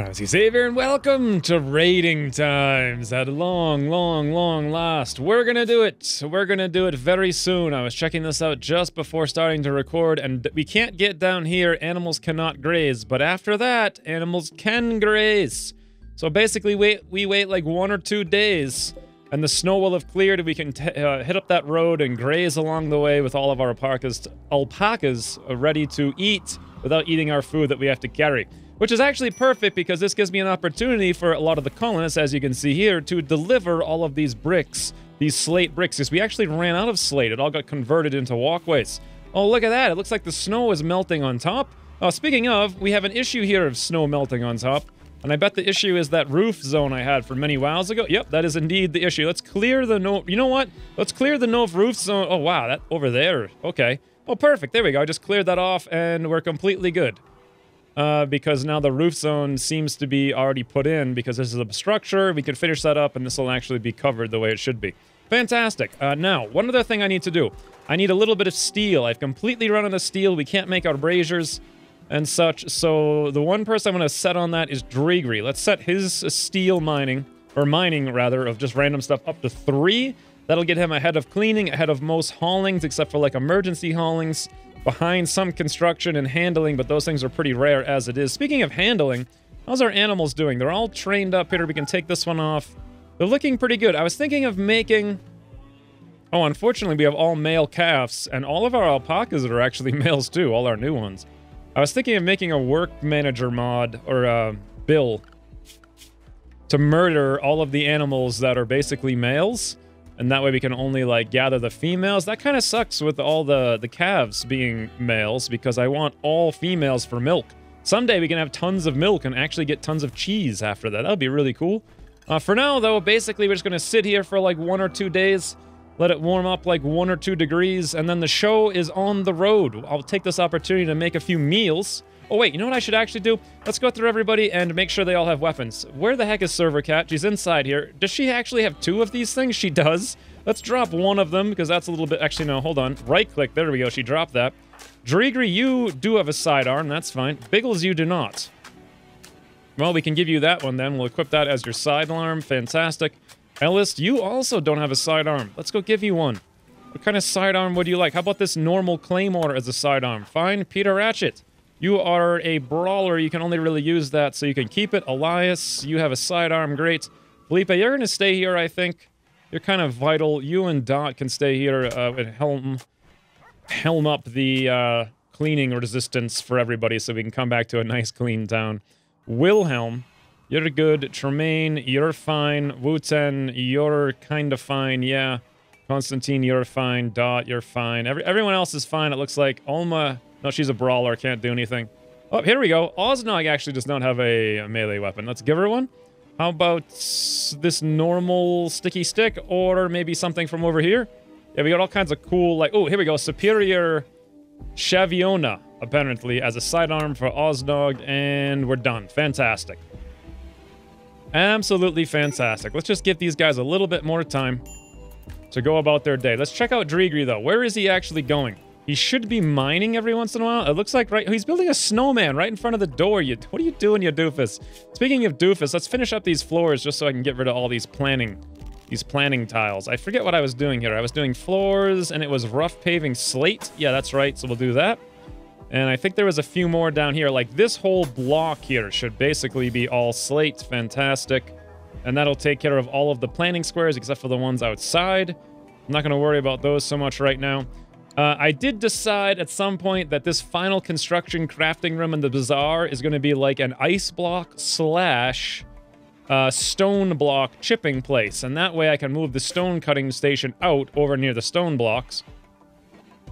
What I was going to say, everyone, welcome to Raiding Times. At long last. We're going to do it. We're going to do it very soon. I was checking this out just before starting to record, and we can't get down here. Animals cannot graze. But after that, animals can graze. So basically, we wait like 1 or 2 days, and the snow will have cleared, and we can hit up that road and graze along the way with all of our alpacas ready to eat without eating our food that we have to carry. Which is actually perfect because this gives me an opportunity for a lot of the colonists, as you can see here, to deliver all of these bricks, these slate bricks, because we actually ran out of slate. It all got converted into walkways. Oh, look at that. It looks like the snow is melting on top. Speaking of, we have an issue here of snow melting on top, and I bet the issue is that roof zone I had for many wows ago. Yep, that is indeed the issue. Let's clear the no... You know what? Let's clear the no roof zone. Oh, wow, that over there. Okay. Oh, perfect. There we go. I just cleared that off, and we're completely good. Because now the roof zone seems to be already put in because this is a structure. We can finish that up and this will actually be covered the way it should be. Fantastic. Now, one other thing I need to do. I need a little bit of steel. I've completely run out of steel. We can't make our braziers and such. So the one person I'm going to set on that is Drigri. Let's set his steel mining, or mining rather, of just random stuff up to 3. That'll get him ahead of cleaning, ahead of most haulings, except for like emergency haulings. Behind some construction and handling, but those things are pretty rare as it is. Speaking of handling, how's our animals doing? They're all trained up here. We can take this one off. They're looking pretty good. I was thinking of making... Oh, unfortunately, we have all male calves, and all of our alpacas are actually males too, all our new ones. I was thinking of making a work manager mod, or a bill, to murder all of the animals that are basically males. And that way we can only, like, gather the females. That kind of sucks with all the calves being males, because I want all females for milk. Someday we can have tons of milk and actually get tons of cheese after that. That would be really cool. For now, though, basically we're just going to sit here for, like, 1 or 2 days. Let it warm up, like, 1 or 2 degrees. And then the show is on the road. I'll take this opportunity to make a few meals. Oh, wait, you know what I should actually do? Let's go through everybody and make sure they all have weapons. Where the heck is Server Cat? She's inside here. Does she actually have 2 of these things? She does. Let's drop 1 of them, because that's a little bit... Actually, no, hold on. Right-click. There we go. She dropped that. Drigri, you do have a sidearm. That's fine. Biggles, you do not. Well, we can give you that one, then. We'll equip that as your sidearm. Fantastic. Ellis, you also don't have a sidearm. Let's go give you one. What kind of sidearm would you like? How about this normal claymore as a sidearm? Fine. Peter Ratchet. You are a brawler. You can only really use that, so you can keep it. Elias, you have a sidearm. Great. Felipe, you're going to stay here, I think. You're kind of vital. You and Dot can stay here and helm up the cleaning resistance for everybody so we can come back to a nice, clean town. Wilhelm, you're good. Tremaine, you're fine. Wooten, you're kind of fine, yeah. Constantine, you're fine. Dot, you're fine. Everyone else is fine, it looks like. Ulma... No, she's a brawler, can't do anything. Oh, here we go. Osnog actually does not have a melee weapon. Let's give her one. How about this normal sticky stick, or maybe something from over here? Yeah, we got all kinds of cool, like... Oh, here we go. Superior Shaviona, apparently, as a sidearm for Osnog, and we're done. Fantastic. Absolutely fantastic. Let's just give these guys a little bit more time to go about their day. Let's check out Drigri, though. Where is he actually going? He should be mining every once in a while. It looks like right... He's building a snowman right in front of the door. What are you doing, you doofus? Speaking of doofus, let's finish up these floors just so I can get rid of all these planning tiles. I forget what I was doing here. I was doing floors, and it was rough paving slate. Yeah, that's right, so we'll do that. And I think there was a few more down here. Like, this whole block here should basically be all slate. Fantastic. And that'll take care of all of the planning squares except for the ones outside. I'm not going to worry about those so much right now. I did decide at some point that this final construction crafting room in the bazaar is going to be like an ice block slash stone block chipping place. And that way I can move the stone cutting station out over near the stone blocks.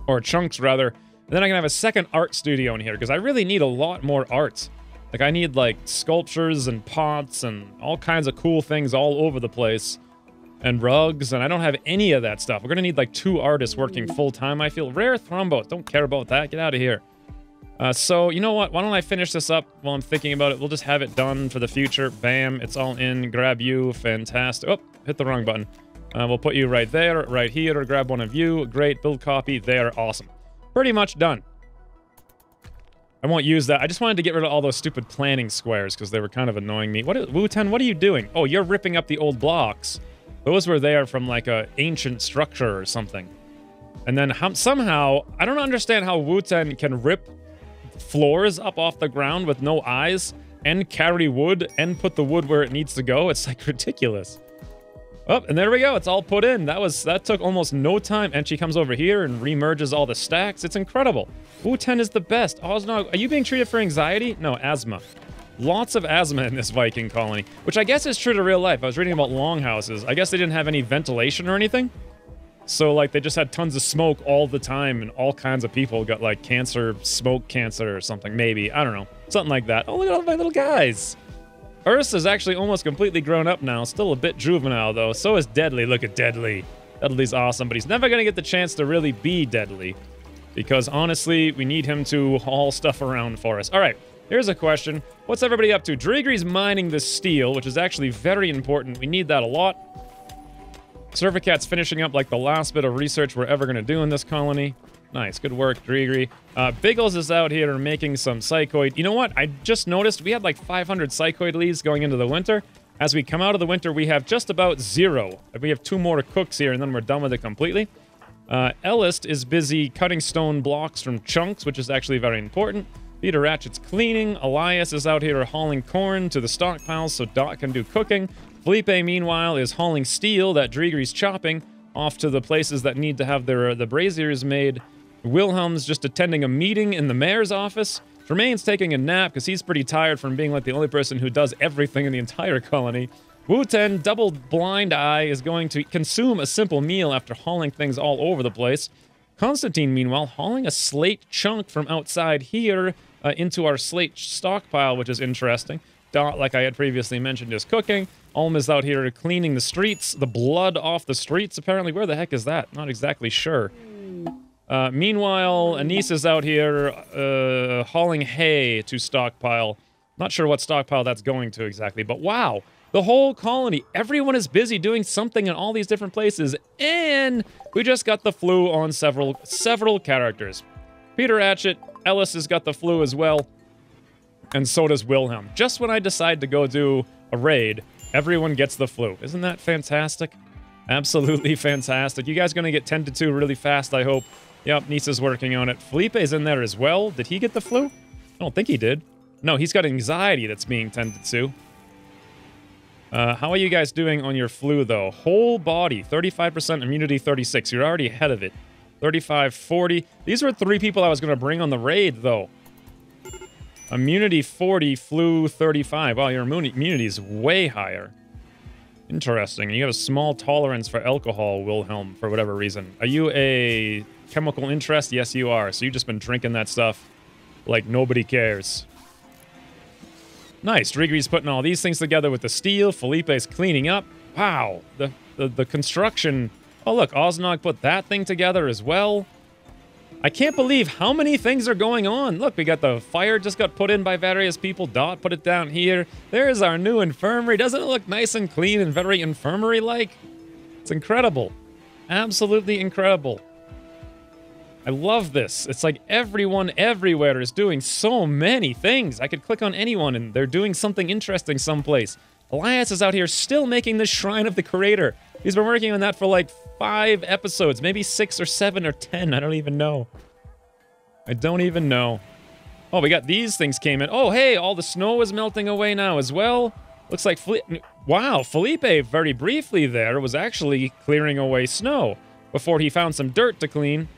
Or chunks, rather. And then I can have a second art studio in here because I really need a lot more art. Like, I need, like, sculptures and pots and all kinds of cool things all over the place. And rugs, and I don't have any of that stuff. We're gonna need like 2 artists working full-time, I feel. Rare thrombos, don't care about that, get out of here. So, you know what, why don't I finish this up while I'm thinking about it? We'll just have it done for the future. Bam, it's all in, grab you, fantastic. Oh, hit the wrong button. We'll put you right there, right here, grab one of you, great, build copy, there, awesome. Pretty much done. I won't use that. I just wanted to get rid of all those stupid planning squares because they were kind of annoying me. Wooten, what are you doing? Oh, you're ripping up the old blocks. Those were there from like an ancient structure or something. And then somehow, I don't understand how Wooten can rip floors up off the ground with no eyes and carry wood and put the wood where it needs to go. It's like ridiculous. Oh, and there we go. It's all put in. That took almost no time. And she comes over here and remerges all the stacks. It's incredible. Wooten is the best. Osnog, are you being treated for anxiety? No, asthma. Lots of asthma in this Viking colony, which I guess is true to real life. I was reading about longhouses. I guess they didn't have any ventilation or anything. So, like, they just had tons of smoke all the time, and all kinds of people got, like, cancer, smoke cancer or something, maybe. I don't know. Something like that. Oh, look at all my little guys. Ursa's actually almost completely grown up now. Still a bit juvenile, though. So is Deadly. Look at Deadly. Deadly's awesome, but he's never going to get the chance to really be Deadly. Because, honestly, we need him to haul stuff around for us. All right. Here's a question. What's everybody up to? Drigri's mining the steel, which is actually very important. We need that a lot. Server Cat's finishing up like the last bit of research we're ever going to do in this colony. Nice. Good work, Drigri. Biggles is out here making some psychoid. You know what? I just noticed we had like 500 psychoid leaves going into the winter. As we come out of the winter, we have just about zero. We have two more cooks here, and then we're done with it completely. Ellis is busy cutting stone blocks from chunks, which is actually very important. Peter Ratchet's cleaning. Elias is out here hauling corn to the stockpiles so Dot can do cooking. Felipe, meanwhile, is hauling steel that Drigri's chopping off to the places that need to have the braziers made. Wilhelm's just attending a meeting in the mayor's office. Tremaine's taking a nap because he's pretty tired from being like the only person who does everything in the entire colony. Wooten, double blind eye, is going to consume a simple meal after hauling things all over the place. Constantine, meanwhile, hauling a slate chunk from outside here into our slate stockpile, which is interesting. Dot, like I had previously mentioned, is cooking. Ulma's out here cleaning the streets, the blood off the streets, apparently. Where the heck is that? Not exactly sure. Meanwhile, Anise is out here hauling hay to stockpile. Not sure what stockpile that's going to exactly, but wow! The whole colony, everyone is busy doing something in all these different places, and we just got the flu on several characters. Peter Ratchet, Ellis has got the flu as well, and so does Wilhelm. Just when I decide to go do a raid, everyone gets the flu. Isn't that fantastic? Absolutely fantastic. You guys gonna get 10 to 2 really fast, I hope. Yep, Nisa's working on it. Felipe's in there as well. Did he get the flu? I don't think he did. No, he's got anxiety that's being 10 to 2. How are you guys doing on your flu, though? Whole body, 35% immunity, 36. You're already ahead of it. 35, 40. These were three people I was going to bring on the raid, though. Immunity, 40. Flu, 35. Wow, your immunity is way higher. Interesting. You have a small tolerance for alcohol, Wilhelm, for whatever reason. Are you a chemical interest? Yes, you are. So you've just been drinking that stuff like nobody cares. Nice. Drigri's putting all these things together with the steel. Felipe's cleaning up. Wow. The construction. Oh, look. Osnog put that thing together as well. I can't believe how many things are going on. Look, we got the fire just got put in by various people. Dot put it down here. There's our new infirmary. Doesn't it look nice and clean and very infirmary-like? It's incredible. Absolutely incredible. I love this. It's like everyone everywhere is doing so many things. I could click on anyone and they're doing something interesting someplace. Elias is out here still making the Shrine of the Creator. He's been working on that for like 5 episodes, maybe 6 or 7 or 10. I don't even know. I don't even know. Oh, we got these things came in. Oh, hey, all the snow is melting away now as well. Looks like wow, Felipe very briefly there was actually clearing away snow before he found some dirt to clean.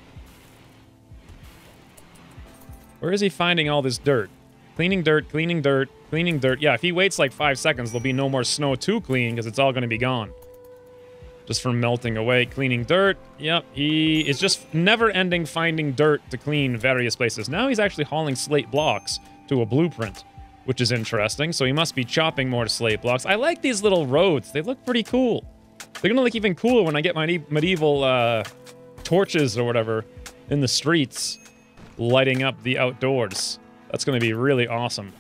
Where is he finding all this dirt? Cleaning dirt, cleaning dirt, cleaning dirt. Yeah, if he waits like 5 seconds, there'll be no more snow to clean because it's all going to be gone. Just from melting away, cleaning dirt. Yep, he is just never-ending finding dirt to clean various places. Now he's actually hauling slate blocks to a blueprint, which is interesting. So he must be chopping more slate blocks. I like these little roads. They look pretty cool. They're going to look even cooler when I get my medieval torches or whatever in the streets, lighting up the outdoors. That's going to be really awesome.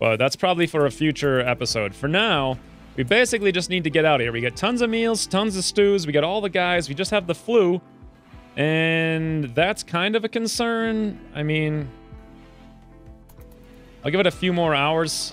But that's probably for a future episode. For now, we basically just need to get out of here. We got tons of meals, tons of stews. We got all the guys. We just have the flu. And that's kind of a concern. I mean, I'll give it a few more hours.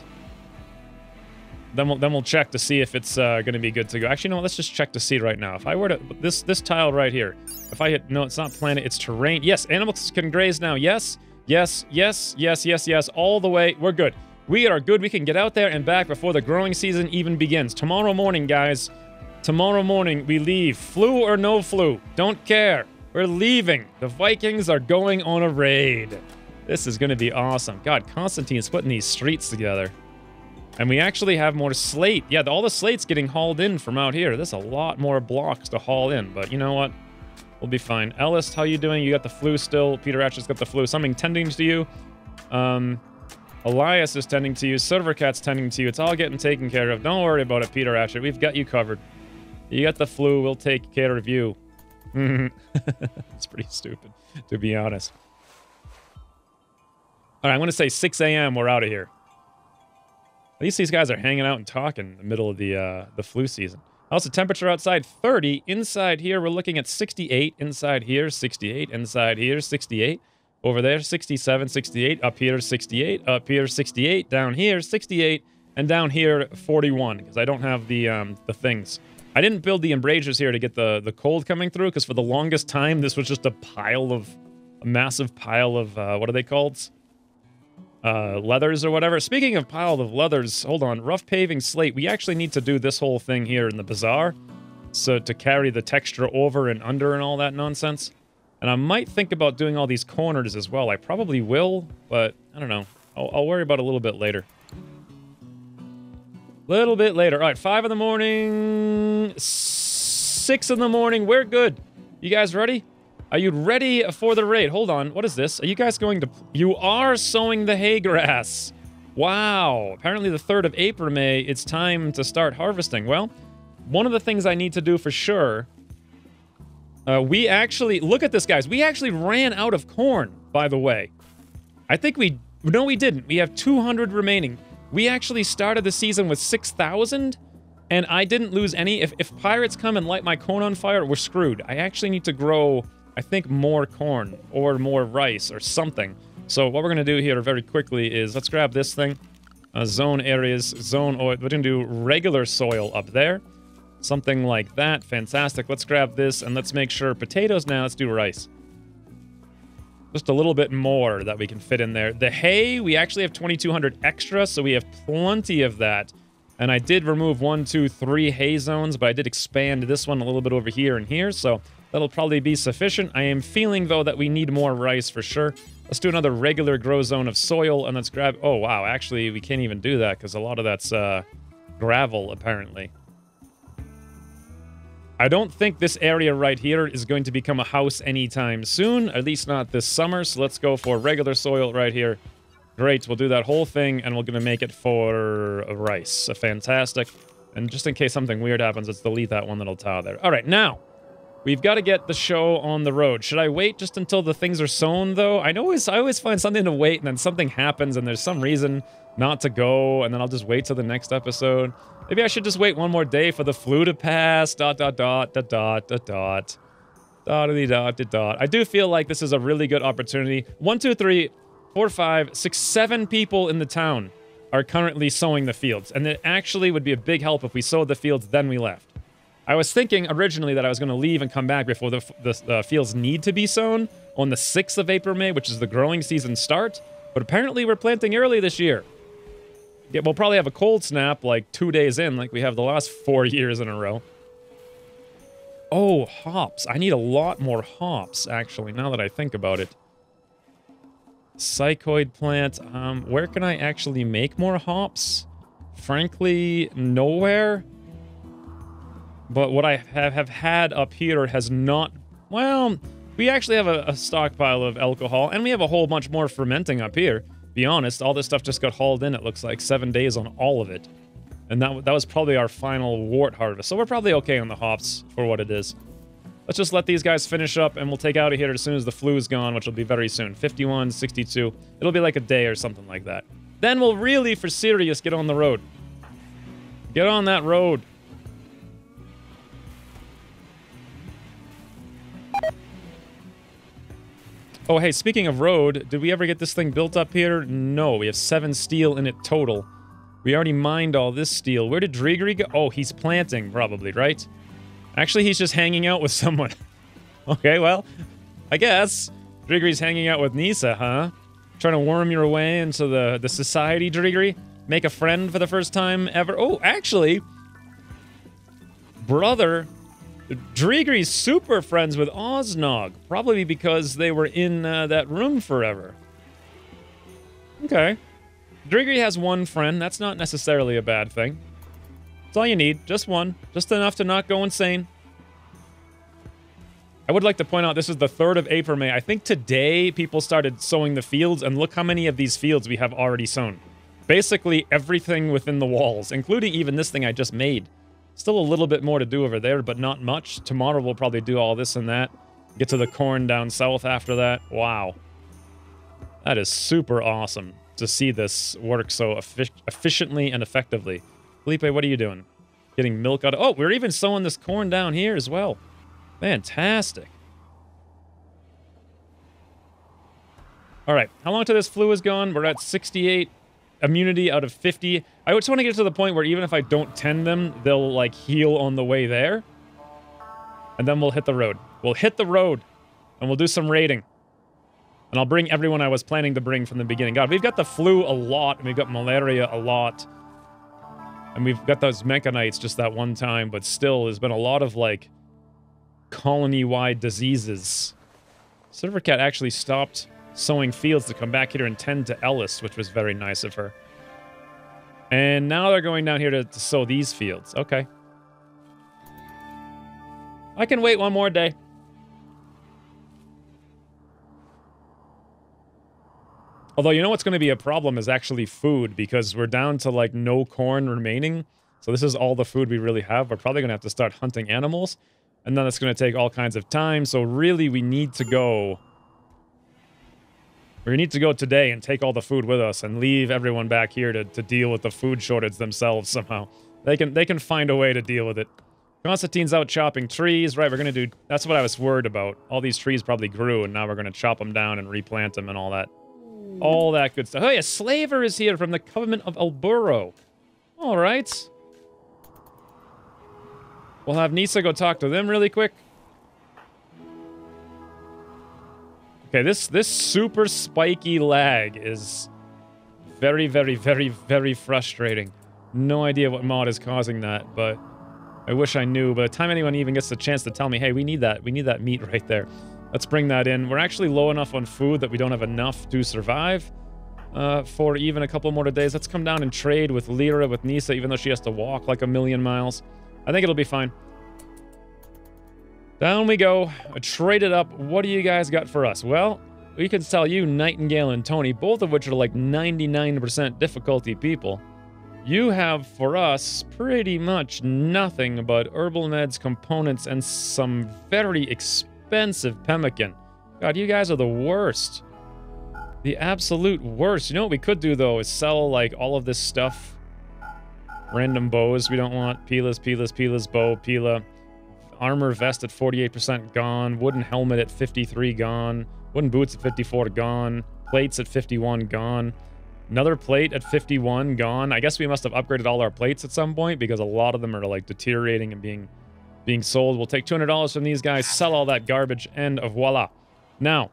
Then we'll check to see if it's going to be good to go. Actually, no, let's just check to see right now. If I were to... This tile right here. If I hit... No, it's not planet, it's terrain. Yes, animals can graze now. Yes, yes, yes, yes, yes, yes. All the way. We're good. We are good. We can get out there and back before the growing season even begins. Tomorrow morning, guys. Tomorrow morning, we leave. Flu or no flu. Don't care. We're leaving. The Vikings are going on a raid. This is going to be awesome. God, Constantine's putting these streets together. And we actually have more slate. Yeah, all the slate's getting hauled in from out here. There's a lot more blocks to haul in, but you know what? We'll be fine. Ellis, how you doing? You got the flu still. Peter Ratchet's got the flu. Something tending to you. Elias is tending to you. Server Cat's tending to you. It's all getting taken care of. Don't worry about it, Peter Ratchet. We've got you covered. You got the flu. We'll take care of you. It's pretty stupid, to be honest. All right, I'm going to say 6 a.m. We're out of here. At least these guys are hanging out and talking in the middle of the flu season. Also, temperature outside 30. Inside here, we're looking at 68. Inside here, 68. Inside here, 68. Over there, 67, 68. Up here, 68. Up here, 68. Down here, 68. And down here, 41. Because I don't have the things. I didn't build the embrasures here to get the cold coming through. Because for the longest time, this was just a pile of... A massive pile of... what are they called? Leathers or whatever. Speaking of pile of leathers, hold on. Rough paving slate. We actually need to do this whole thing here in the bazaar. So to carry the texture over and under and all that nonsense. And I might think about doing all these corners as well. I probably will, but I don't know. I'll worry about it a little bit later. Little bit later. All right, 5 in the morning, 6 in the morning. We're good. You guys ready? Are you ready for the raid? Hold on. What is this? Are you guys going to... You are sowing the hay grass. Wow. Apparently the 3rd of April, May, it's time to start harvesting. Well, one of the things I need to do for sure... we actually... Look at this, guys. We actually ran out of corn, by the way. I think we... No, we didn't. We have 200 remaining. We actually started the season with 6,000... And I didn't lose any. If pirates come and light my corn on fire, we're screwed. I actually need to grow... I think more corn or more rice or something. So what we're going to do here very quickly is let's grab this thing. Zone areas, zone oil. We're going to do regular soil up there. Something like that. Fantastic. Let's grab this and let's make sure potatoes now. Let's do rice. Just a little bit more that we can fit in there. The hay, we actually have 2,200 extra, so we have plenty of that. And I did remove 1, 2, 3 hay zones, but I did expand this one a little bit over here and here, so... That'll probably be sufficient. I am feeling, though, that we need more rice for sure. Let's do another regular grow zone of soil, and let's grab... Oh, wow. Actually, we can't even do that, because a lot of that's gravel, apparently. I don't think this area right here is going to become a house anytime soon, at least not this summer, so let's go for regular soil right here. Great. We'll do that whole thing, and we're going to make it for rice. Fantastic. And just in case something weird happens, let's delete that one that'll tile there. All right, now... We've got to get the show on the road. Should I wait just until the things are sown, though? I always find something to wait, and then something happens, and there's some reason not to go, and then I'll just wait till the next episode. Maybe I should just wait one more day for the flu to pass. Dot, dot, dot. I do feel like this is a really good opportunity. 1, 2, 3, 4, 5, 6, 7 people in the town are currently sowing the fields, and it actually would be a big help if we sowed the fields, then we left. I was thinking originally that I was going to leave and come back before the fields need to be sown on the 6th of April, May, which is the growing season start. But apparently we're planting early this year. Yeah, we'll probably have a cold snap like 2 days in, like we have the last 4 years in a row. Oh, hops. I need a lot more hops, actually, now that I think about it. Psychoid plant. Where can I actually make more hops? Frankly, nowhere. But what I have had up here has not... Well, we actually have a stockpile of alcohol, and we have a whole bunch more fermenting up here. To be honest, all this stuff just got hauled in, it looks like, 7 days on all of it. And that was probably our final wort harvest. So we're probably okay on the hops for what it is. Let's just let these guys finish up, and we'll take out of here as soon as the flu is gone, which will be very soon. 51, 62. It'll be like a day or something like that. Then we'll really, for serious, get on the road. Get on that road. Oh, hey, speaking of road, did we ever get this thing built up here? No, we have 7 steel in it total. We already mined all this steel. Where did Drigri go? Oh, he's planting, probably, right? Actually, he's just hanging out with someone. Okay, well, I guess. Drigri's hanging out with Nisa, huh? Trying to worm your way into the society, Drigri? Make a friend for the first time ever? Oh, actually, brother, Drigri's super friends with Osnog. Probably because they were in that room forever. Okay. Drigri has 1 friend. That's not necessarily a bad thing. That's all you need. Just 1. Just enough to not go insane. I would like to point out this is the 3rd of April, May. I think today people started sowing the fields, and look how many of these fields we have already sown. Basically everything within the walls, including even this thing I just made. Still a little bit more to do over there, but not much. Tomorrow we'll probably do all this and that. Get to the corn down south after that. Wow. That is super awesome to see this work so efficiently and effectively. Felipe, what are you doing? Getting milk out of... Oh, we're even sowing this corn down here as well. Fantastic. All right. How long till this flu is gone? We're at 68. Immunity out of 50. I just want to get to the point where even if I don't tend them, they'll, like, heal on the way there. And then we'll hit the road. We'll hit the road. And we'll do some raiding. And I'll bring everyone I was planning to bring from the beginning. God, we've got the flu a lot, and we've got malaria a lot. And we've got those mechanites just that one time, but still, there's been a lot of, like, colony-wide diseases. Server Cat actually stopped sowing fields to come back here and tend to Ellis, which was very nice of her. And now they're going down here to sow these fields. Okay. I can wait one more day. Although, you know what's going to be a problem is actually food, because we're down to, like, no corn remaining. So this is all the food we really have. We're probably going to have to start hunting animals. And then it's going to take all kinds of time. So really, we need to go... We need to go today and take all the food with us and leave everyone back here to deal with the food shortage themselves somehow. They can find a way to deal with it. Constantine's out chopping trees. Right, we're going to do... That's what I was worried about. All these trees probably grew, and now we're going to chop them down and replant them and all that. All that good stuff. Oh, yeah, Slaver is here from the Covenant of Elburo. All right. We'll have Nisa go talk to them really quick. Okay, this super spiky lag is very, very, very, very frustrating. No idea what mod is causing that, but I wish I knew. By the time anyone even gets the chance to tell me, hey, we need that meat right there. Let's bring that in. We're actually low enough on food that we don't have enough to survive for even a couple more days. Let's come down and trade with Lyra, with Nisa, even though she has to walk like a million miles. I think it'll be fine. Down we go. Trade it up. What do you guys got for us? Well, we can sell you Nightingale and Tony, both of which are like 99% difficulty people. You have for us pretty much nothing but herbal meds, components, and some very expensive pemmican. God, you guys are the worst. The absolute worst. You know what we could do, though, is sell, like, all of this stuff. Random bows we don't want. Pila's bow, Pila. Armor vest at 48% gone. Wooden helmet at 53 gone. Wooden boots at 54 gone. Plates at 51 gone. Another plate at 51 gone. I guess we must have upgraded all our plates at some point because a lot of them are, like, deteriorating and being sold. We'll take $200 from these guys, sell all that garbage, and voila. Now,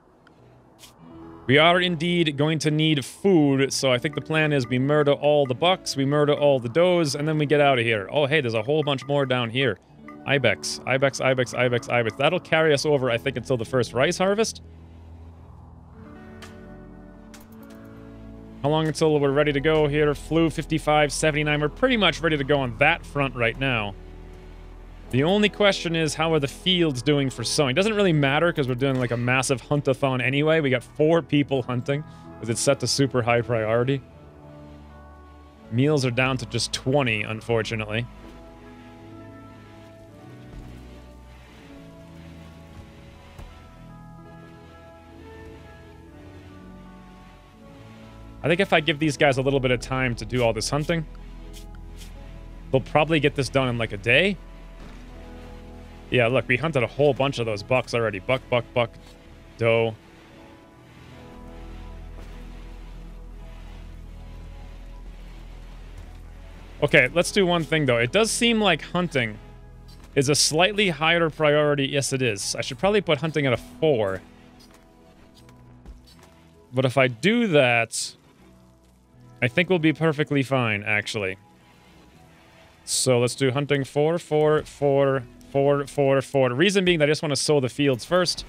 we are indeed going to need food, so I think the plan is we murder all the bucks, we murder all the does, and then we get out of here. Oh, hey, there's a whole bunch more down here. Ibex. Ibex, Ibex, Ibex, Ibex. That'll carry us over, I think, until the first rice harvest. How long until we're ready to go here? Flu 55, 79. We're pretty much ready to go on that front right now. The only question is, how are the fields doing for sowing? Doesn't really matter because we're doing like a massive hunt-a-thon anyway. We got 4 people hunting because it's set to super high priority. Meals are down to just 20, unfortunately. I think if I give these guys a little bit of time to do all this hunting, they'll probably get this done in like a day. Yeah, look, we hunted a whole bunch of those bucks already. Buck, buck, buck, doe. Okay, let's do one thing, though. It does seem like hunting is a slightly higher priority. Yes, it is. I should probably put hunting at a 4. But if I do that, I think we'll be perfectly fine, actually. So let's do hunting 4, 4, 4, 4, 4, 4. The reason being that I just want to sow the fields first.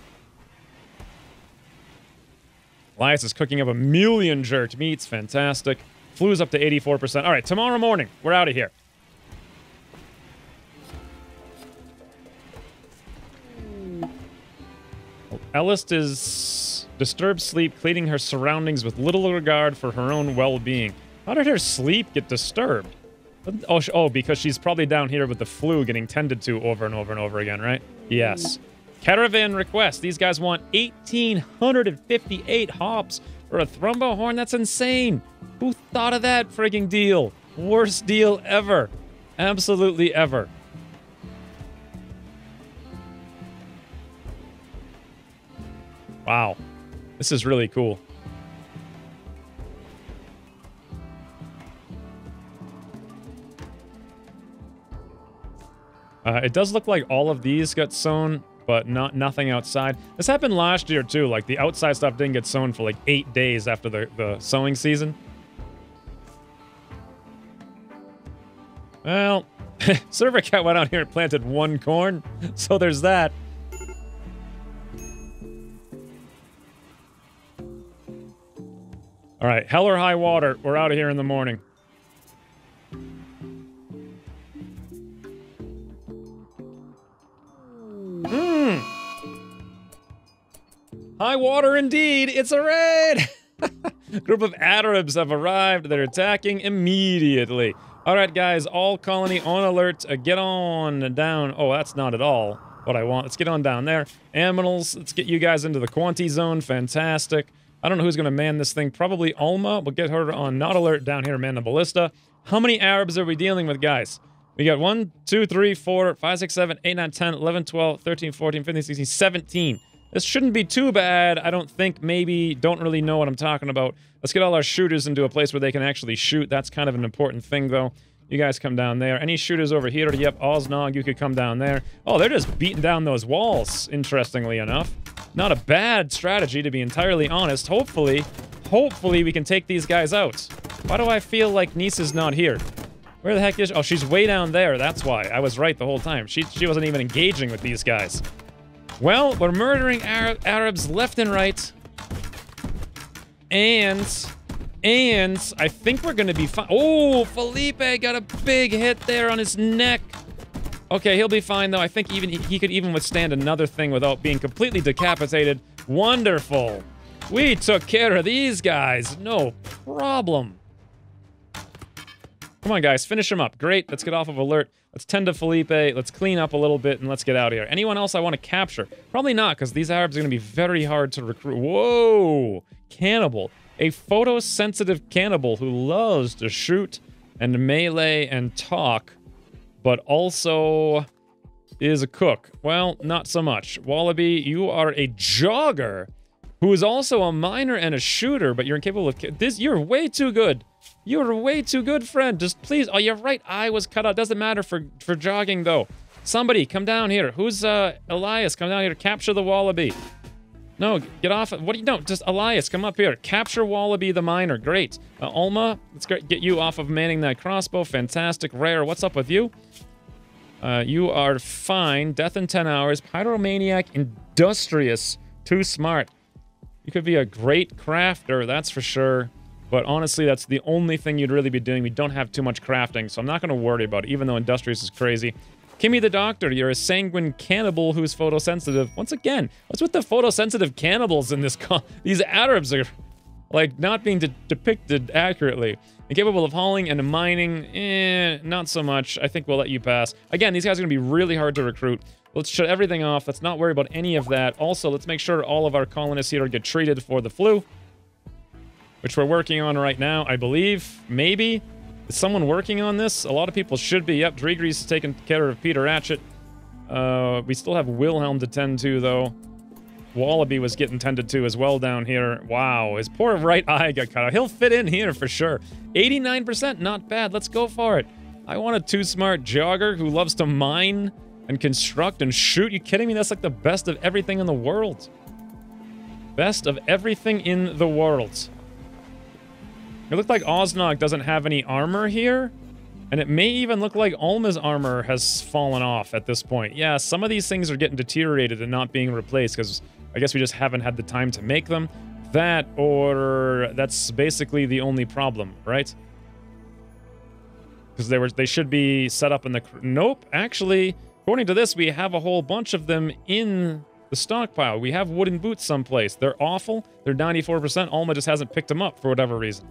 Elias is cooking up a million jerked meats. Fantastic. Flu's up to 84%. All right, tomorrow morning, we're out of here. Ellis is disturbed sleep, cleaning her surroundings with little regard for her own well-being. How did her sleep get disturbed? Oh, because she's probably down here with the flu getting tended to over and over and over again, right? Yes. Caravan request. These guys want 1,858 hops for a thrumbo horn. That's insane. Who thought of that frigging deal? Worst deal ever. Absolutely ever. Wow. This is really cool. It does look like all of these got sown, but nothing outside. This happened last year, too. Like, the outside stuff didn't get sown for, like, 8 days after the sowing season. Well, Server Cat went out here and planted 1 corn, so there's that. All right, hell or high water. We're out of here in the morning. High water indeed. It's a raid. A group of Arabs have arrived. They're attacking immediately. All right, guys. All colony on alert. Get on down. Oh, that's not at all what I want. Let's get on down there. Aminals. Let's get you guys into the Quanti zone. Fantastic. I don't know who's going to man this thing. Probably Ulma. We'll get her on not alert down here, man the ballista. How many Arabs are we dealing with, guys? We got 1, 2, 3, 4, 5, 6, 7, 8, 9, 10, 11, 12, 13, 14, 15, 16, 17. This shouldn't be too bad. I don't think, maybe, don't really know what I'm talking about. Let's get all our shooters into a place where they can actually shoot. That's kind of an important thing, though. You guys come down there. Any shooters over here? Yep, Osnog, you could come down there. Oh, they're just beating down those walls, interestingly enough. Not a bad strategy, to be entirely honest. Hopefully we can take these guys out. Why do I feel like Nisa's not here? Where the heck is she? Oh, she's way down there. That's why. I was right the whole time. She wasn't even engaging with these guys. Well, we're murdering Arabs left and right. And I think we're going to be fine. Oh, Felipe got a big hit there on his neck. Okay, he'll be fine, though. I think even he could even withstand another thing without being completely decapitated. Wonderful. We took care of these guys. No problem. Come on, guys. Finish him up. Great. Let's get off of alert. Let's tend to Felipe. Let's clean up a little bit, and let's get out of here. Anyone else I want to capture? Probably not, because these Arabs are going to be very hard to recruit. Whoa! Cannibal. A photosensitive cannibal who loves to shoot and melee and talk, but also is a cook. Well, not so much. Wallaby, you are a jogger who is also a miner and a shooter, but you're incapable of this. You're way too good. You're way too good, friend. Just please. Oh, you're right. I was cut out. Doesn't matter for jogging, though. Somebody come down here. Who's Elias? Come down here. Capture the Wallaby. No, get off. What do you know? Just Elias, come up here. Capture Wallaby the miner. Great. Ulma, let's get you off of manning that crossbow. Fantastic. Rare. What's up with you? You are fine. Death in 10 hours. Pyromaniac, industrious, too smart. You could be a great crafter, that's for sure. But honestly, that's the only thing you'd really be doing. We don't have too much crafting, so I'm not going to worry about it, even though industrious is crazy. Kimmy the Doctor, you're a sanguine cannibal who's photosensitive. Once again, what's with the photosensitive cannibals in this con? These Arabs are, like, not being depicted accurately. Incapable of hauling and mining, not so much. I think we'll let you pass. Again, these guys are going to be really hard to recruit. Let's shut everything off. Let's not worry about any of that. Also, let's make sure all of our colonists here get treated for the flu, which we're working on right now, I believe. Maybe? Is someone working on this? A lot of people should be. Yep, Drigri's taking care of Peter Ratchet. We still have Wilhelm to tend to, though. Wallaby was getting tended to as well down here. Wow, his poor right eye got cut out. He'll fit in here for sure. 89%, not bad. Let's go for it. I want a too-smart jogger who loves to mine and construct and shoot. You kidding me? That's like the best of everything in the world. Best of everything in the world. It looked like Osnog doesn't have any armor here. And it may even look like Ulma's armor has fallen off at this point. Yeah, some of these things are getting deteriorated and not being replaced because I guess we just haven't had the time to make them. That or that's basically the only problem, right? Because they should be set up in the... Nope, actually, according to this, we have a whole bunch of them in the stockpile. We have wooden boots someplace. They're awful. They're 94%. Ulma just hasn't picked them up for whatever reason.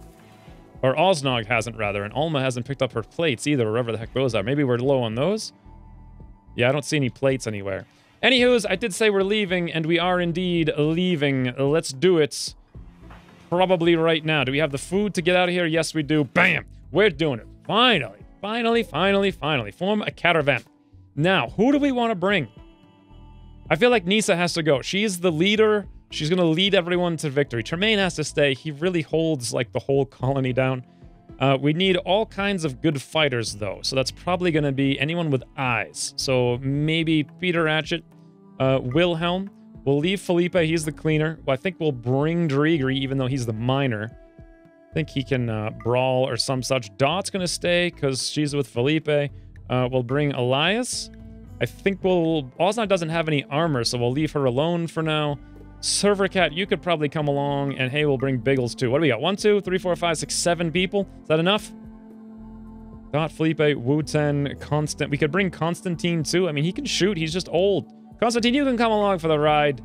Or Osnog hasn't, rather, and Ulma hasn't picked up her plates either, or wherever the heck those are. Maybe we're low on those? Yeah, I don't see any plates anywhere. Anywho's, I did say we're leaving, and we are indeed leaving. Let's do it. Probably right now. Do we have the food to get out of here? Yes, we do. Bam! We're doing it. Finally. Finally, finally, finally. Form a caravan. Now, who do we want to bring? I feel like Nisa has to go. She's the leader... She's going to lead everyone to victory. Tremaine has to stay. He really holds, like, the whole colony down. We need all kinds of good fighters, though. So that's probably going to be anyone with eyes. So maybe Peter Ratchet, Wilhelm. We'll leave Felipe. He's the cleaner. Well, I think we'll bring Drigri, even though he's the miner. I think he can brawl or some such. Dot's going to stay because she's with Felipe. We'll bring Elias. I think we'll... Osnog doesn't have any armor, so we'll leave her alone for now. Server Cat, you could probably come along, and hey, we'll bring Biggles too. What do we got? 1, 2, 3, 4, 5, 6, 7 people. Is that enough? Dot, Felipe, Wooten, Constant. We could bring Constantine too. I mean, he can shoot. He's just old. Constantine, you can come along for the ride.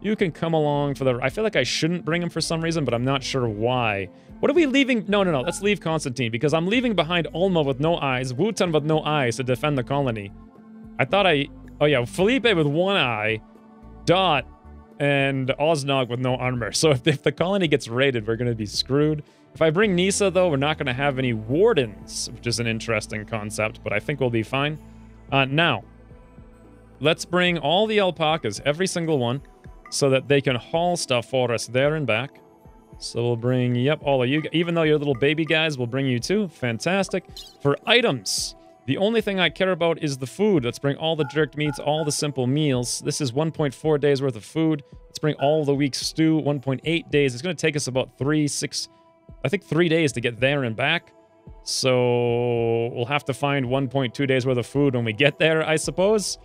You can come along for the... I feel like I shouldn't bring him for some reason, but I'm not sure why. What are we leaving? No. Let's leave Constantine, because I'm leaving behind Ulma with no eyes, Wooten with no eyes to defend the colony. I thought I... Oh yeah, Felipe with one eye, Dot, and Osnog with no armor. So if the colony gets raided, we're going to be screwed. If I bring Nisa, though, we're not going to have any wardens, which is an interesting concept, but I think we'll be fine. Now, let's bring all the alpacas, every single one, so that they can haul stuff for us there and back. So we'll bring, yep, all of you. Even though you're little baby guys, we'll bring you too. Fantastic. For items... The only thing I care about is the food. Let's bring all the jerked meats, all the simple meals. This is 1.4 days worth of food. Let's bring all the week's stew, 1.8 days. It's going to take us about 3 days to get there and back. So we'll have to find 1.2 days worth of food when we get there, I suppose.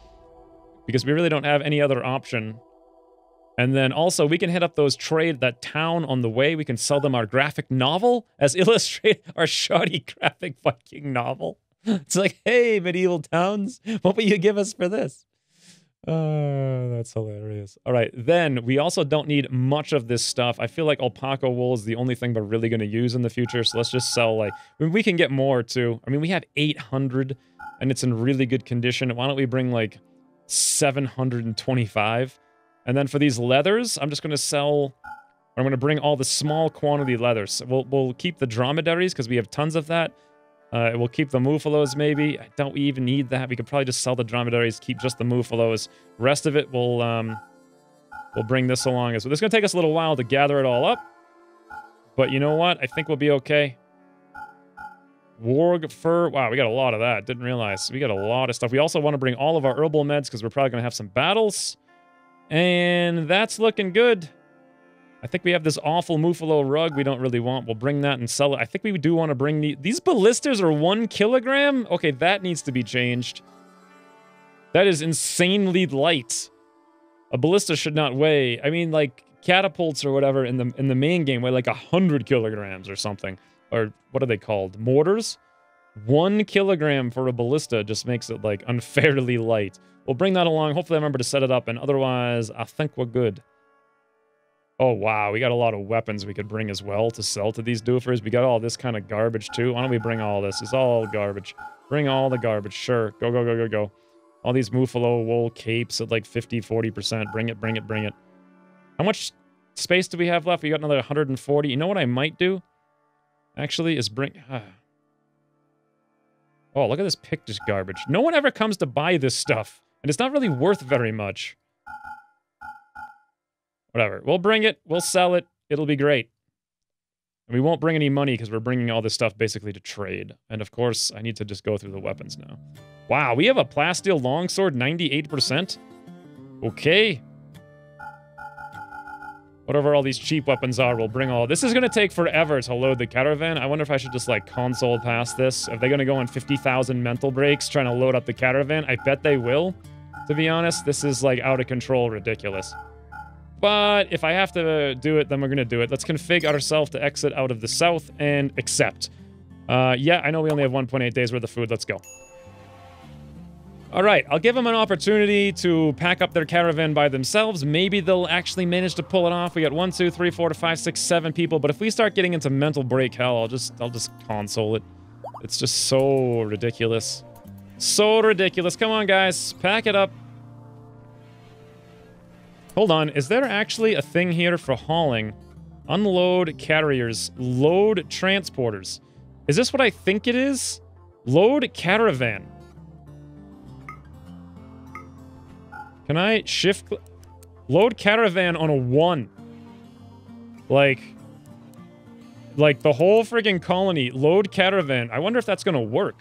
Because we really don't have any other option. And then also, we can hit up those trade, that town on the way. We can sell them our graphic novel as illustrated, our shoddy graphic Viking novel. It's like, hey, medieval towns, what will you give us for this? That's hilarious. All right, then we also don't need much of this stuff. I feel like alpaca wool is the only thing we're really going to use in the future, so let's just sell, like, I mean, we can get more, too. I mean, we have 800, and it's in really good condition. Why don't we bring, like, 725? And then for these leathers, I'm just going to sell... I'm going to bring all the small quantity leathers. We'll keep the dromedaries, because we have tons of that. We'll keep the muffalos, maybe. Don't we even need that? We could probably just sell the dromedaries, keep just the muffalos. Rest of it, we'll bring this along as well. It's going to take us a little while to gather it all up. But you know what? I think we'll be okay. Warg fur. Wow, we got a lot of that. Didn't realize. We got a lot of stuff. We also want to bring all of our herbal meds, because we're probably going to have some battles. And that's looking good. I think we have this awful Muffalo rug we don't really want. We'll bring that and sell it. I think we do want to bring these ballisters are 1 kilogram? Okay, that needs to be changed. That is insanely light. A ballista should not weigh, I mean, like, catapults or whatever in the main game weigh like 100 kilograms or something. Or what are they called? Mortars? 1 kilogram for a ballista just makes it, like, unfairly light. We'll bring that along. Hopefully I remember to set it up, and otherwise I think we're good. Oh, wow, we got a lot of weapons we could bring as well to sell to these doofers. We got all this kind of garbage, too. Why don't we bring all this? It's all garbage. Bring all the garbage, sure. Go, go, go, go, go. All these Muffalo wool capes at like 50, 40%. Bring it, bring it, bring it. How much space do we have left? We got another 140. You know what I might do? Actually, is bring... Oh, look at this Pictish garbage. No one ever comes to buy this stuff, and it's not really worth very much. Whatever. We'll bring it. We'll sell it. It'll be great. And we won't bring any money because we're bringing all this stuff basically to trade. And of course, I need to just go through the weapons now. Wow, we have a plasteel longsword, 98%. Okay. Whatever all these cheap weapons are, we'll bring all... This is going to take forever to load the caravan. I wonder if I should just, like, console past this. If they're going to go on 50,000 mental breaks trying to load up the caravan, I bet they will. To be honest, this is, like, out of control ridiculous. But if I have to do it, then we're going to do it. Let's config ourselves to exit out of the south and accept. Yeah, I know we only have 1.8 days worth of food. Let's go. All right, I'll give them an opportunity to pack up their caravan by themselves. Maybe they'll actually manage to pull it off. We got 1, 2, 3, 4, 5, 6, 7 people. But if we start getting into mental break hell, I'll just console it. It's just so ridiculous. So ridiculous. Come on, guys. Pack it up. Hold on. Is there actually a thing here for hauling? Unload carriers. Load transporters. Is this what I think it is? Load caravan. Can I shift... Load caravan on a 1. Like, the whole friggin' colony. Load caravan. I wonder if that's gonna work.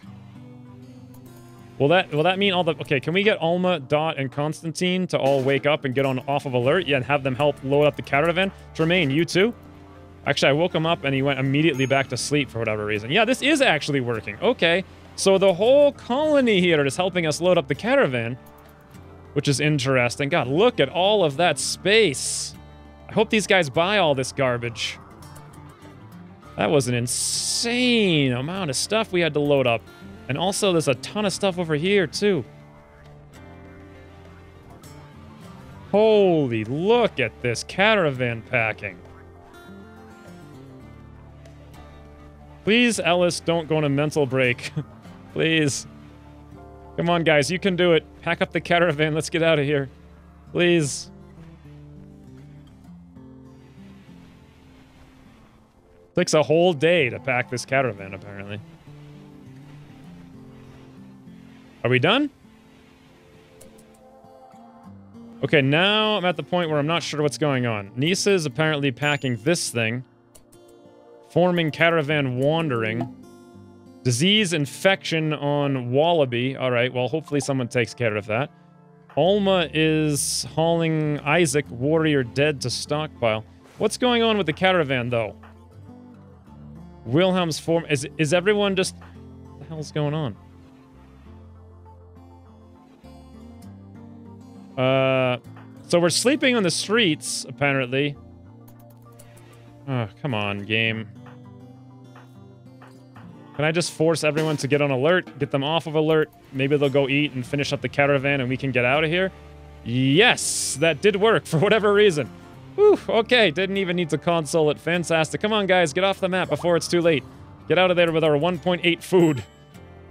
Will that mean all the... Okay, can we get Ulma, Dot, and Constantine to all wake up and get on off of alert? Yeah, and have them help load up the caravan? Tremaine, you too? Actually, I woke him up and he went immediately back to sleep for whatever reason. Yeah, this is actually working. Okay. So the whole colony here is helping us load up the caravan. Which is interesting. God, look at all of that space. I hope these guys buy all this garbage. That was an insane amount of stuff we had to load up. And also, there's a ton of stuff over here, too. Holy, look at this caravan packing. Please, Ellis, don't go on a mental break. Please. Come on, guys, you can do it. Pack up the caravan. Let's get out of here. Please. Takes a whole day to pack this caravan, apparently. Are we done? Okay, now I'm at the point where I'm not sure what's going on. Nisa is apparently packing this thing. Forming caravan wandering. Disease infection on Wallaby. All right, well, hopefully someone takes care of that. Ulma is hauling Isaac, warrior dead, to stockpile. What's going on with the caravan, though? Wilhelm's form... Is everyone just... What the hell's going on? So we're sleeping on the streets, apparently. Oh, come on, game. Can I just force everyone to get on alert, get them off of alert? Maybe they'll go eat and finish up the caravan and we can get out of here? Yes, that did work for whatever reason. Whew, okay, didn't even need to console it. Fantastic. Come on, guys, get off the map before it's too late. Get out of there with our 1.8 food.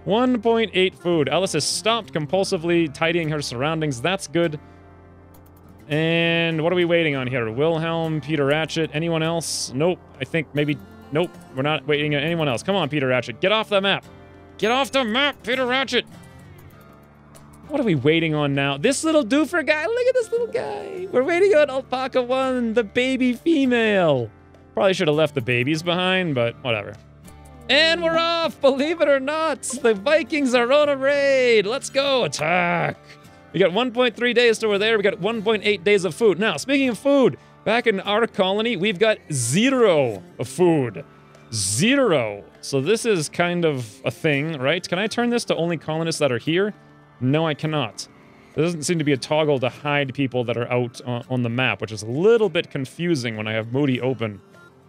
1.8 food. Ellis has stopped compulsively tidying her surroundings. That's good. And what are we waiting on here? Wilhelm, Peter Ratchet, anyone else? Nope, I think maybe... Nope, we're not waiting on anyone else. Come on, Peter Ratchet. Get off the map. Get off the map, Peter Ratchet. What are we waiting on now? This little doofer guy. Look at this little guy. We're waiting on Alpaca 1, the baby female. Probably should have left the babies behind, but whatever. And we're off. Believe it or not, the Vikings are on a raid. Let's go. Attack. We got 1.3 days till we're there. We got 1.8 days of food. Now, speaking of food, back in our colony, we've got 0 of food. 0. So this is kind of a thing, right? Can I turn this to only colonists that are here? No, I cannot. There doesn't seem to be a toggle to hide people that are out on the map, which is a little bit confusing when I have Moody open.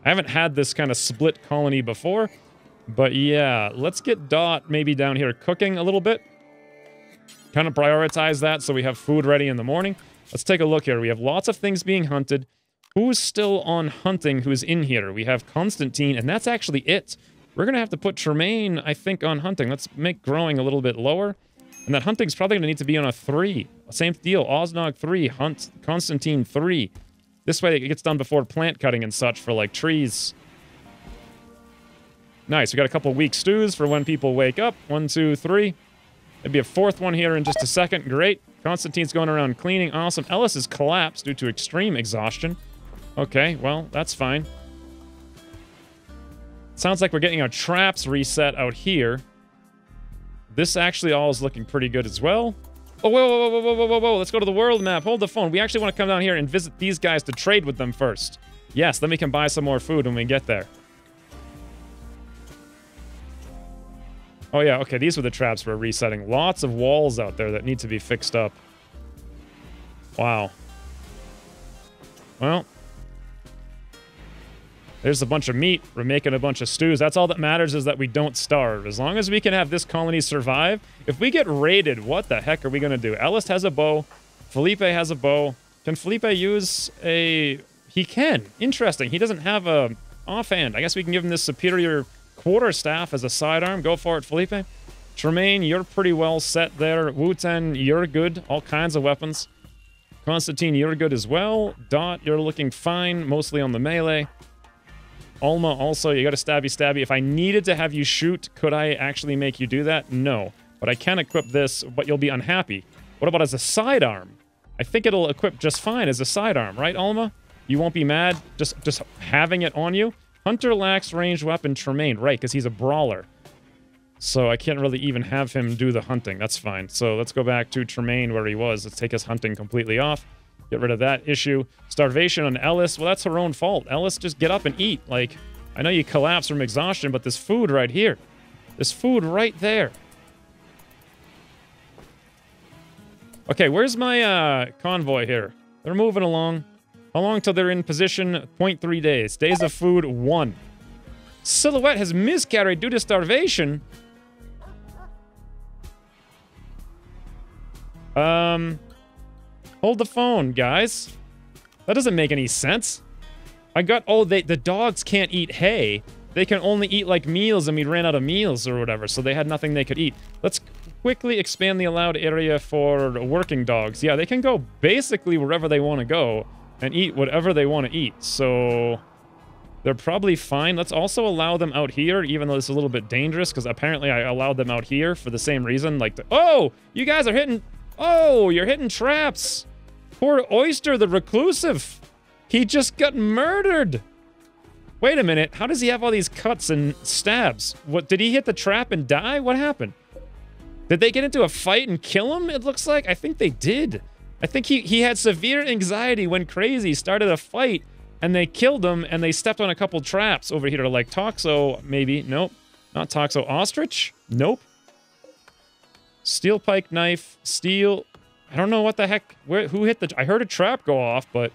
I haven't had this kind of split colony before, but yeah. Let's get Dot maybe down here cooking a little bit. Kind of prioritize that so we have food ready in the morning. Let's take a look here. We have lots of things being hunted. Who's still on hunting who's in here? We have Constantine, and that's actually it. We're going to have to put Tremaine, I think, on hunting. Let's make growing a little bit lower. And that hunting's probably going to need to be on a 3. Same deal. Osnog 3, Hunt, Constantine 3. This way it gets done before plant cutting and such for, like, trees. Nice. We got a couple weak stews for when people wake up. 1, 2, 3. There'd be a fourth one here in just a second. Great. Constantine's going around cleaning. Awesome. Ellis has collapsed due to extreme exhaustion. Okay, well, that's fine. Sounds like we're getting our traps reset out here. This actually all is looking pretty good as well. Oh, whoa, whoa, whoa, whoa, whoa, whoa, whoa. Let's go to the world map. Hold the phone. We actually want to come down here and visit these guys to trade with them first. Yes, then we can buy some more food when we get there. Oh, yeah, okay, these were the traps we're resetting. Lots of walls out there that need to be fixed up. Wow. Well, there's a bunch of meat. We're making a bunch of stews. That's all that matters, is that we don't starve. As long as we can have this colony survive. If we get raided, what the heck are we going to do? Ellis has a bow. Felipe has a bow. Can Felipe use a... He can. Interesting. He doesn't have a offhand. I guess we can give him this superior quarterstaff as a sidearm. Go for it, Felipe. Tremaine, you're pretty well set there. Wooten, you're good. All kinds of weapons. Constantine, you're good as well. Dot, you're looking fine, mostly on the melee. Ulma, also, you got a stabby. If I needed to have you shoot, could I actually make you do that? No. But I can equip this, but you'll be unhappy. What about as a sidearm? I think it'll equip just fine as a sidearm, right, Ulma? You won't be mad just having it on you. Hunter lacks ranged weapon, Tremaine. Right, because he's a brawler. So I can't really even have him do the hunting. That's fine. So let's go back to Tremaine where he was. Let's take his hunting completely off. Get rid of that issue. Starvation on Ellis. Well, that's her own fault. Ellis, just get up and eat. Like, I know you collapse from exhaustion, but this food right here. This food right there. Okay, where's my convoy here? They're moving along. How long till they're in position? 0.3 days. Days of food, 1. Silhouette has miscarried due to starvation. Hold the phone, guys. That doesn't make any sense. I got... Oh, the dogs can't eat hay. They can only eat, like, meals, and we ran out of meals or whatever, so they had nothing they could eat. Let's quickly expand the allowed area for working dogs. Yeah, they can go basically wherever they want to go. And eat whatever they want to eat, so they're probably fine. Let's also allow them out here, even though this is a little bit dangerous, because apparently I allowed them out here for the same reason. Like, oh, you guys are hitting... Oh, you're hitting traps. Poor Oyster, the reclusive. He just got murdered. Wait a minute. How does he have all these cuts and stabs? What, did he hit the trap and die? What happened? Did they get into a fight and kill him, it looks like? I think they did. I think he had severe anxiety, went crazy, started a fight, and they killed him, and they stepped on a couple traps over here, like Toxo, maybe. Nope. Not Toxo. Ostrich? Nope. Steel pike knife. Steel... I don't know what the heck... Who hit the... I heard a trap go off, but...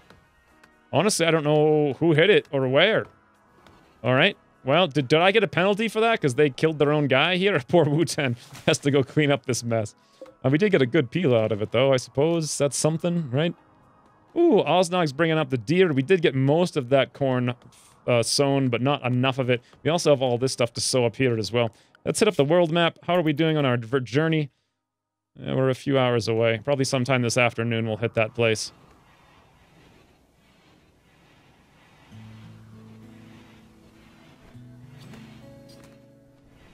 Honestly, I don't know who hit it or where. Alright. Well, did I get a penalty for that? Because they killed their own guy here? Poor Wu-10 has to go clean up this mess. We did get a good peel out of it, though, I suppose. That's something, right? Ooh, Osnog's bringing up the deer. We did get most of that corn sown, but not enough of it. We also have all this stuff to sow up here as well. Let's hit up the world map. How are we doing on our journey? Yeah, we're a few hours away. Probably sometime this afternoon we'll hit that place.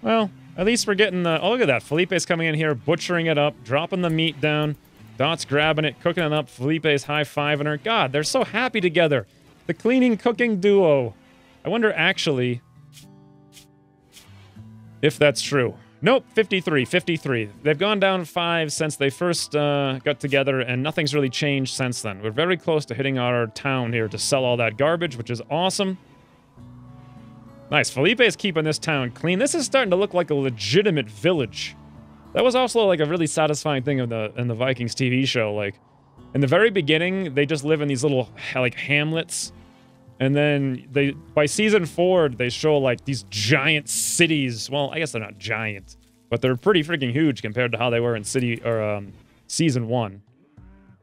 Well... At least we're getting the... Oh, look at that. Felipe's coming in here, butchering it up, dropping the meat down. Dot's grabbing it, cooking it up. Felipe's high-fiving her. God, they're so happy together. The cleaning-cooking duo. I wonder, actually, if that's true. Nope, 53. They've gone down 5 since they first got together, and nothing's really changed since then. We're very close to hitting our town here to sell all that garbage, which is awesome. Nice. Felipe is keeping this town clean. This is starting to look like a legitimate village. That was also like a really satisfying thing in the Vikings TV show. Like, in the very beginning, they just live in these little like hamlets, and then they by season 4 they show like these giant cities. Well, I guess they're not giant, but they're pretty freaking huge compared to how they were in season 1,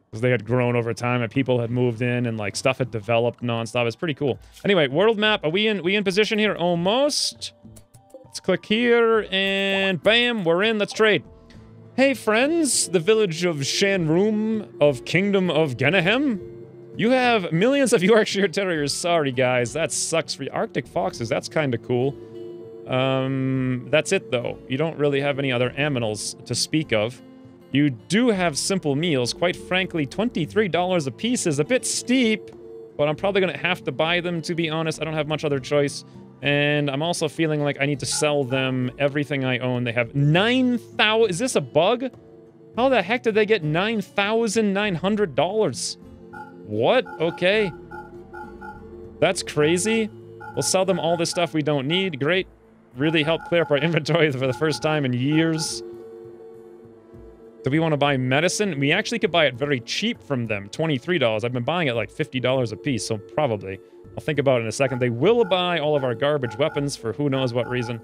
because they had grown over time and people had moved in and like stuff had developed nonstop. It's pretty cool. Anyway, world map. Are we in position here? Almost. Let's click here and bam, we're in. Let's trade. Hey friends, the village of Shanrum of Kingdom of Genahem. You have millions of Yorkshire Terriers. Sorry guys, that sucks for you. Arctic Foxes, that's kind of cool. That's it though. You don't really have any other aminals to speak of. You do have simple meals. Quite frankly, $23 a piece is a bit steep, but I'm probably going to have to buy them, to be honest. I don't have much other choice. And I'm also feeling like I need to sell them everything I own. They have 9,000... Is this a bug? How the heck did they get $9,900? What? Okay. That's crazy. We'll sell them all this stuff we don't need. Great. Really helped clear up our inventory for the first time in years. Do we want to buy medicine? We actually could buy it very cheap from them. $23. I've been buying it like $50 a piece, so probably. I'll think about it in a second. They will buy all of our garbage weapons for who knows what reason.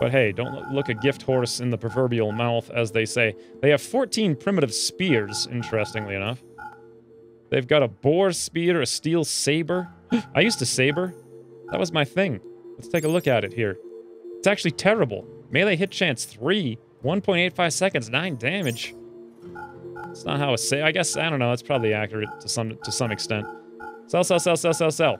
But hey, don't look a gift horse in the proverbial mouth, as they say. They have 14 primitive spears, interestingly enough. They've got a boar spear, a steel saber. I used to saber. That was my thing. Let's take a look at it here. It's actually terrible. Melee hit chance 3. 1.85 seconds, 9 damage. It's not how it's... I guess, I don't know, it's probably accurate to some extent. Sell, sell, sell, sell, sell, sell.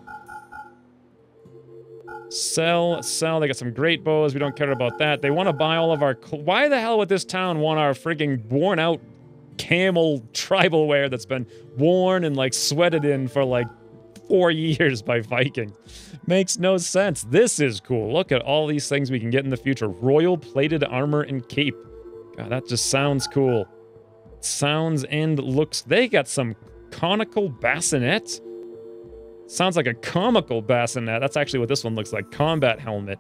Sell, sell. They got some great bows. We don't care about that. They want to buy all of our... Why the hell would this town want our frigging worn-out camel tribal wear that's been worn and, like, sweated in for, like, 4 years by Viking? Makes no sense. This is cool. Look at all these things we can get in the future. Royal plated armor and cape. God, that just sounds cool. Sounds and looks. They got some conical bassinet. Sounds like a comical bassinet. That's actually what this one looks like. Combat helmet.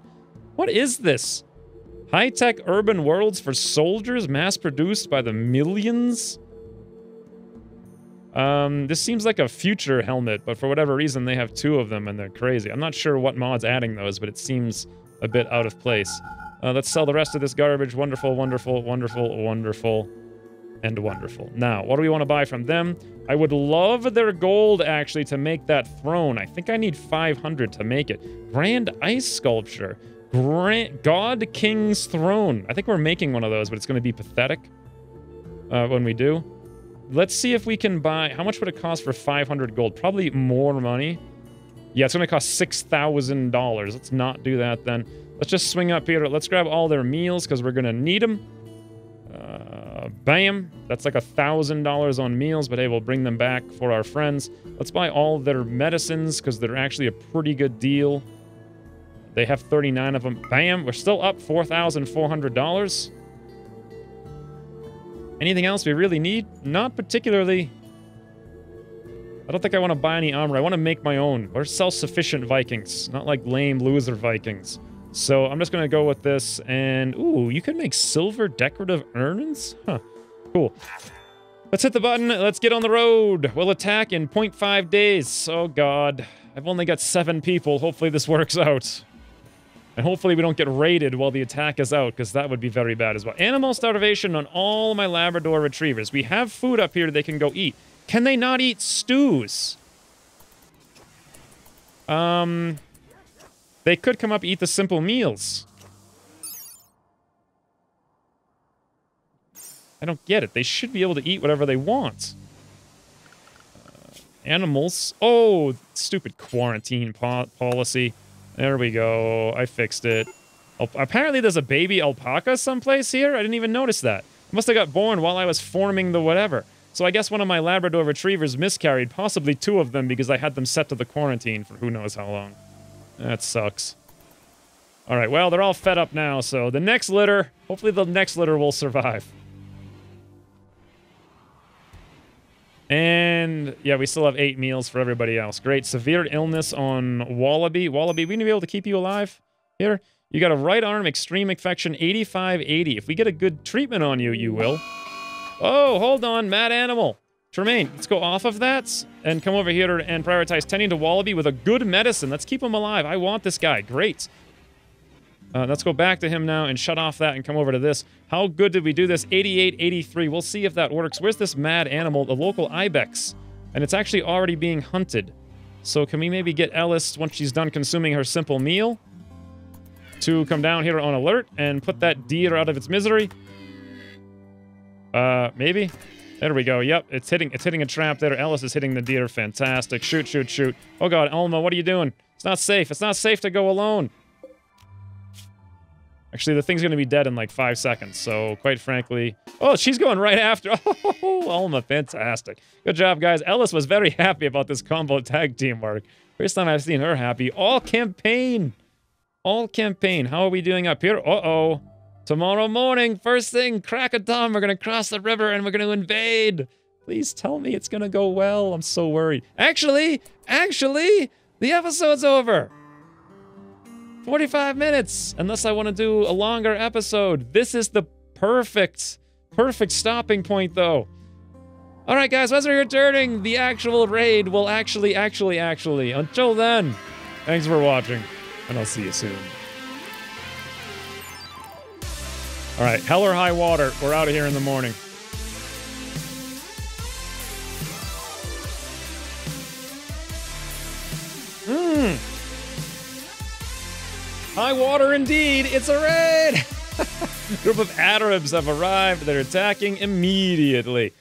What is this? High-tech urban worlds for soldiers mass-produced by the millions? This seems like a future helmet, but for whatever reason, they have 2 of them, and they're crazy. I'm not sure what mod's adding those, but it seems a bit out of place. Let's sell the rest of this garbage. Wonderful, wonderful, wonderful, wonderful, and wonderful. Now, what do we want to buy from them? I would love their gold, actually, to make that throne. I think I need 500 to make it. Grand ice sculpture. Grand God King's throne. I think we're making one of those, but it's going to be pathetic when we do. Let's see if we can buy... How much would it cost for 500 gold? Probably more money. Yeah, it's going to cost $6,000. Let's not do that then. Let's just swing up here. Let's grab all their meals because we're going to need them. Bam. That's like $1,000 on meals, but hey, we'll bring them back for our friends. Let's buy all their medicines because they're actually a pretty good deal. They have 39 of them. Bam. We're still up $4,400. Anything else we really need? Not particularly. I don't think I want to buy any armor. I want to make my own. We're self-sufficient Vikings, not like lame loser Vikings. So I'm just going to go with this and... Ooh, you can make silver decorative urns? Huh. Cool. Let's hit the button. Let's get on the road. We'll attack in 0.5 days. Oh, God. I've only got 7 people. Hopefully this works out. And hopefully we don't get raided while the attack is out, because that would be very bad as well. Animal starvation on all my Labrador retrievers. We have food up here they can go eat. Can they not eat stews? They could come up and eat the simple meals. I don't get it. They should be able to eat whatever they want. Animals. Oh, stupid quarantine policy. There we go. I fixed it. Apparently there's a baby alpaca someplace here. I didn't even notice that. I must have got born while I was forming the whatever. So I guess one of my Labrador retrievers miscarried, possibly 2 of them, because I had them set to the quarantine for who knows how long. That sucks. All right, well, they're all fed up now, so the next litter, hopefully the next litter will survive. And, yeah, we still have 8 meals for everybody else. Great. Severe illness on Wallaby. Wallaby, we need to be able to keep you alive here. You got a right arm extreme infection, 85-80. If we get a good treatment on you, you will. Oh, hold on, mad animal. Tremaine, let's go off of that and come over here and prioritize tending to Wallaby with a good medicine. Let's keep him alive. I want this guy. Great. Let's go back to him now and shut off that and come over to this. How good did we do this? 88, 83. We'll see if that works. Where's this mad animal? The local ibex. And it's actually already being hunted. So can we maybe get Ellis, once she's done consuming her simple meal, to come down here on alert and put that deer out of its misery? Maybe? There we go. Yep, it's hitting a trap there. Ellis is hitting the deer. Fantastic. Shoot, shoot, shoot. Oh, God, Ulma, what are you doing? It's not safe. It's not safe to go alone. Actually, the thing's going to be dead in like 5 seconds, so quite frankly... Oh, she's going right after... Oh, Ulma, fantastic. Good job, guys. Ellis was very happy about this combo tag teamwork. First time I've seen her happy all campaign. All campaign. How are we doing up here? Uh-oh. Tomorrow morning, first thing, crack of dawn, we're going to cross the river and we're going to invade. Please tell me it's going to go well. I'm so worried. Actually, the episode's over. 45 minutes, unless I want to do a longer episode. This is the perfect stopping point, though. All right, guys, once we're returning, the actual raid will actually. Until then, thanks for watching, and I'll see you soon. All right, hell or high water, we're out of here in the morning. High water indeed, it's a raid! A group of Arabs have arrived, they're attacking immediately.